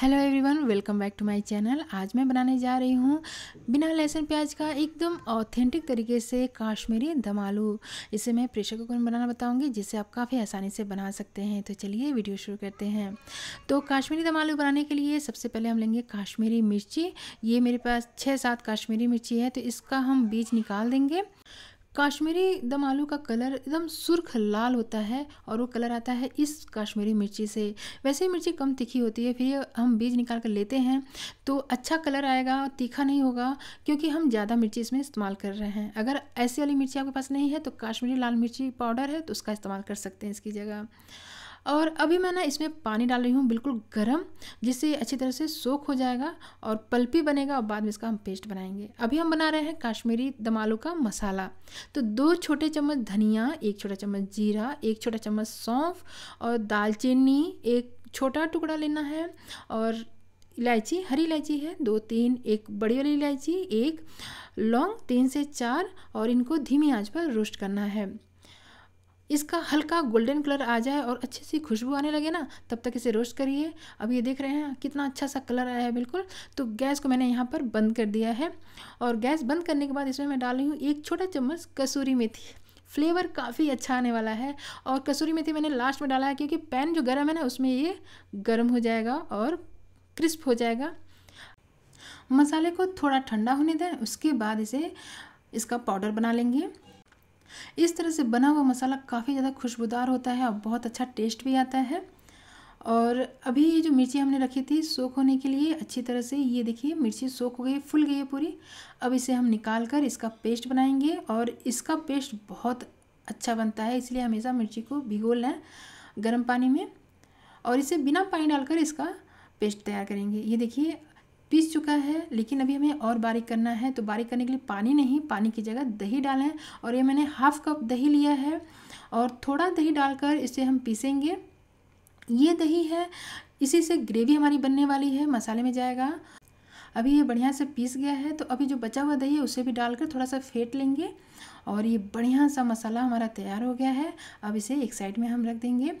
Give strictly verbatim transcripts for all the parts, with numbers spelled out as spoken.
Hello everyone, welcome back to my channel. आज मैं बनाने जा रही हूँ बिना लहसुन प्याज का एकदम ऑथेंटिक तरीके से कश्मीरी दम आलू। इसे मैं प्रेशर कुकर में बनाना बताऊँगी, जिसे आप काफ़ी आसानी से बना सकते हैं। तो चलिए वीडियो शुरू करते हैं। तो कश्मीरी दम आलू बनाने के लिए सबसे पहले हम लेंगे कश्मीरी मिर्ची। ये मेरे पास छः सात कश्मीरी मिर्ची है, तो इसका हम बीज निकाल देंगे। कश्मीरी दम आलू का कलर एकदम सुर्ख लाल होता है और वो कलर आता है इस कश्मीरी मिर्ची से। वैसे ही मिर्ची कम तीखी होती है, फिर हम बीज निकाल कर लेते हैं तो अच्छा कलर आएगा, तीखा नहीं होगा, क्योंकि हम ज़्यादा मिर्ची इसमें इस्तेमाल कर रहे हैं। अगर ऐसी वाली मिर्ची आपके पास नहीं है तो कश्मीरी लाल मिर्ची पाउडर है तो उसका इस्तेमाल कर सकते हैं इसकी जगह। और अभी मैं ना इसमें पानी डाल रही हूँ बिल्कुल गर्म, जिससे अच्छी तरह से सोख हो जाएगा और पल्पी बनेगा और बाद में इसका हम पेस्ट बनाएंगे। अभी हम बना रहे हैं कश्मीरी दम आलू का मसाला। तो दो छोटे चम्मच धनिया, एक छोटा चम्मच जीरा, एक छोटा चम्मच सौंफ और दालचीनी एक छोटा टुकड़ा लेना है, और इलायची, हरी इलायची है दो तीन, एक बड़ी वाली इलायची, एक लौंग तीन से चार, और इनको धीमी आँच पर रोस्ट करना है। इसका हल्का गोल्डन कलर आ जाए और अच्छी सी खुशबू आने लगे ना, तब तक इसे रोस्ट करिए। अब ये देख रहे हैं कितना अच्छा सा कलर आया है बिल्कुल। तो गैस को मैंने यहाँ पर बंद कर दिया है, और गैस बंद करने के बाद इसमें मैं डाल रही हूँ एक छोटा चम्मच कसूरी मेथी। फ्लेवर काफ़ी अच्छा आने वाला है। और कसूरी मेथी मैंने लास्ट में डाला है, क्योंकि पैन जो गर्म है ना उसमें ये गर्म हो जाएगा और क्रिस्प हो जाएगा। मसाले को थोड़ा ठंडा होने दें, उसके बाद इसे इसका पाउडर बना लेंगे। इस तरह से बना हुआ मसाला काफ़ी ज़्यादा खुशबूदार होता है और बहुत अच्छा टेस्ट भी आता है। और अभी ये जो मिर्ची हमने रखी थी सोख होने के लिए, अच्छी तरह से ये देखिए मिर्ची सोख हो गई, फूल गई है पूरी। अब इसे हम निकाल कर इसका पेस्ट बनाएंगे, और इसका पेस्ट बहुत अच्छा बनता है, इसलिए हमेशा मिर्ची को भिगो लें गर्म पानी में, और इसे बिना पानी डालकर इसका पेस्ट तैयार करेंगे। ये देखिए पीस चुका है, लेकिन अभी हमें और बारीक करना है। तो बारीक करने के लिए पानी नहीं, पानी की जगह दही डालें, और ये मैंने हाफ कप दही लिया है, और थोड़ा दही डालकर इसे हम पीसेंगे। ये दही है, इसी से ग्रेवी हमारी बनने वाली है, मसाले में जाएगा। अभी ये बढ़िया से पीस गया है, तो अभी जो बचा हुआ दही है उसे भी डालकर थोड़ा सा फेंट लेंगे, और ये बढ़िया सा मसाला हमारा तैयार हो गया है। अब इसे एक साइड में हम रख देंगे।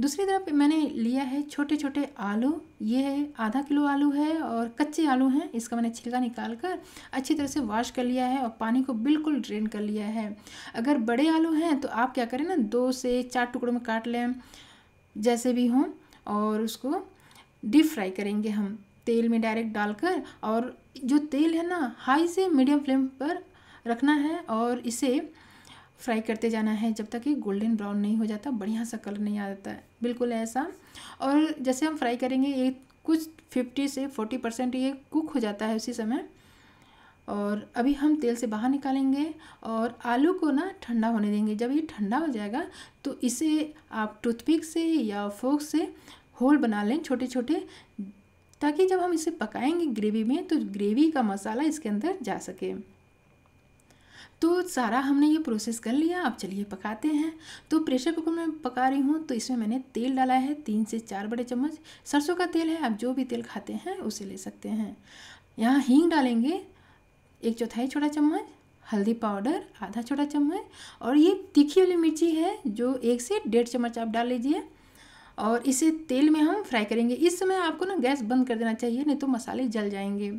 दूसरी तरफ मैंने लिया है छोटे छोटे आलू। ये है आधा किलो आलू है और कच्चे आलू हैं। इसका मैंने छिलका निकाल कर अच्छी तरह से वॉश कर लिया है और पानी को बिल्कुल ड्रेन कर लिया है। अगर बड़े आलू हैं तो आप क्या करें ना, दो से चार टुकड़ों में काट लें, जैसे भी हों, और उसको डीप फ्राई करेंगे हम तेल में डायरेक्ट डालकर। और जो तेल है ना हाई से मीडियम फ्लेम पर रखना है, और इसे फ्राई करते जाना है जब तक ये गोल्डन ब्राउन नहीं हो जाता, बढ़िया सा कलर नहीं आ जाता है बिल्कुल ऐसा। और जैसे हम फ्राई करेंगे ये कुछ पचास से चालीस परसेंट ये कुक हो जाता है उसी समय। और अभी हम तेल से बाहर निकालेंगे और आलू को ना ठंडा होने देंगे। जब ये ठंडा हो जाएगा तो इसे आप टूथपिक से या फोर्क से होल बना लें छोटे छोटे, ताकि जब हम इसे पकाएंगे ग्रेवी में तो ग्रेवी का मसाला इसके अंदर जा सके। तो सारा हमने ये प्रोसेस कर लिया, अब चलिए पकाते हैं। तो प्रेशर कुकर में पका रही हूँ, तो इसमें मैंने तेल डाला है तीन से चार बड़े चम्मच। सरसों का तेल है, आप जो भी तेल खाते हैं उसे ले सकते हैं। यहाँ हींग डालेंगे एक चौथाई छोटा चम्मच, हल्दी पाउडर आधा छोटा चम्मच, और ये तीखी वाली मिर्ची है जो एक से डेढ़ चम्मच आप डाल लीजिए, और इसे तेल में हम फ्राई करेंगे। इस समय आपको ना गैस बंद कर देना चाहिए, नहीं तो मसाले जल जाएंगे।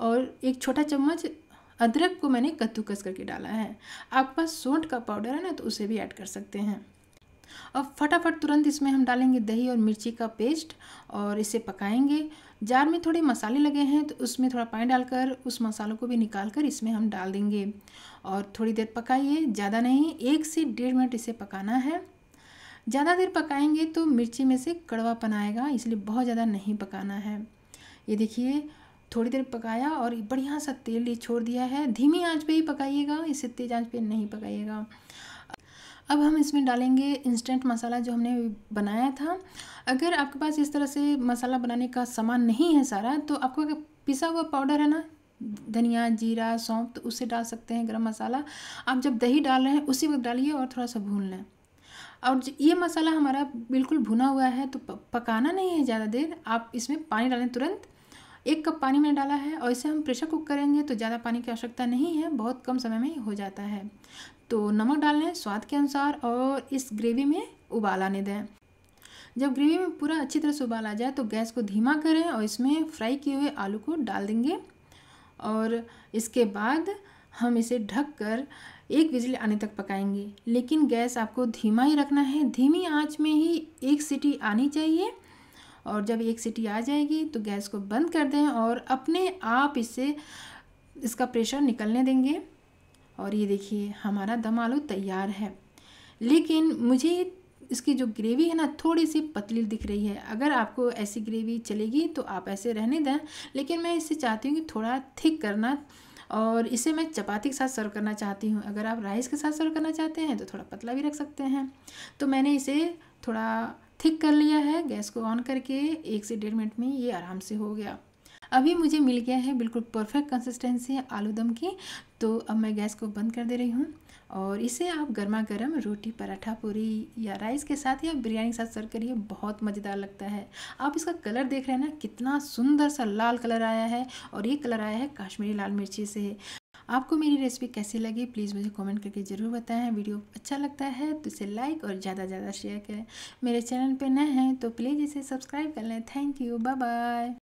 और एक छोटा चम्मच अदरक को मैंने कद्दूकस करके डाला है। आपके पास सौंठ का पाउडर है ना तो उसे भी ऐड कर सकते हैं। और फटाफट तुरंत इसमें हम डालेंगे दही और मिर्ची का पेस्ट, और इसे पकाएंगे। जार में थोड़े मसाले लगे हैं तो उसमें थोड़ा पानी डालकर उस मसालों को भी निकाल कर इसमें हम डाल देंगे, और थोड़ी देर पकाइए, ज़्यादा नहीं, एक से डेढ़ मिनट इसे पकाना है। ज़्यादा देर पकाएंगे तो मिर्ची में से कड़वापन आएगा, इसलिए बहुत ज़्यादा नहीं पकाना है। ये देखिए थोड़ी देर पकाया और बढ़िया सा तेल ये छोड़ दिया है। धीमी आंच पे ही पकाइएगा, इसे तेज आंच पे नहीं पकाइएगा। अब हम इसमें डालेंगे इंस्टेंट मसाला जो हमने बनाया था। अगर आपके पास इस तरह से मसाला बनाने का सामान नहीं है सारा, तो आपको पिसा हुआ पाउडर है ना, धनिया जीरा सौंफ, तो उससे डाल सकते हैं। गरम मसाला आप जब दही डाल रहे हैं उसी वक्त डालिए और थोड़ा सा भून लें। और ये मसाला हमारा बिल्कुल भुना हुआ है, तो पकाना नहीं है ज़्यादा देर। आप इसमें पानी डालें तुरंत, एक कप पानी में डाला है, और इसे हम प्रेशर कुक करेंगे तो ज़्यादा पानी की आवश्यकता नहीं है, बहुत कम समय में हो जाता है। तो नमक डाल लें स्वाद के अनुसार, और इस ग्रेवी में उबाल आने दें। जब ग्रेवी में पूरा अच्छी तरह से उबाल आ जाए तो गैस को धीमा करें और इसमें फ्राई किए हुए आलू को डाल देंगे और इसके बाद हम इसे ढककर एक विजिल आने तक पकाएंगे। लेकिन गैस आपको धीमा ही रखना है, धीमी आंच में ही एक सीटी आनी चाहिए और जब एक सीटी आ जाएगी तो गैस को बंद कर दें और अपने आप इसे इसका प्रेशर निकलने देंगे। और ये देखिए हमारा दम आलू तैयार है। लेकिन मुझे इसकी जो ग्रेवी है ना थोड़ी सी पतली दिख रही है, अगर आपको ऐसी ग्रेवी चलेगी तो आप ऐसे रहने दें, लेकिन मैं इसे चाहती हूँ कि थोड़ा थिक करना और इसे मैं चपाती के साथ सर्व करना चाहती हूँ। अगर आप राइस के साथ सर्व करना चाहते हैं तो थोड़ा पतला भी रख सकते हैं। तो मैंने इसे थोड़ा थिक कर लिया है, गैस को ऑन करके एक से डेढ़ मिनट में ये आराम से हो गया। अभी मुझे मिल गया है बिल्कुल परफेक्ट कंसिस्टेंसी आलू दम की। तो अब मैं गैस को बंद कर दे रही हूँ और इसे आप गर्मा गर्म रोटी, पराठा, पूरी या राइस के साथ या बिरयानी के साथ सर्व करिए, बहुत मज़ेदार लगता है। आप इसका कलर देख रहे हैं ना, कितना सुंदर सा लाल कलर आया है और ये कलर आया है कश्मीरी लाल मिर्ची से। आपको मेरी रेसिपी कैसी लगी प्लीज़ मुझे कमेंट करके ज़रूर बताएं। वीडियो अच्छा लगता है तो इसे लाइक और ज़्यादा से ज़्यादा शेयर करें। मेरे चैनल पर नए हैं तो प्लीज़ इसे सब्सक्राइब कर लें। Thank you, bye bye.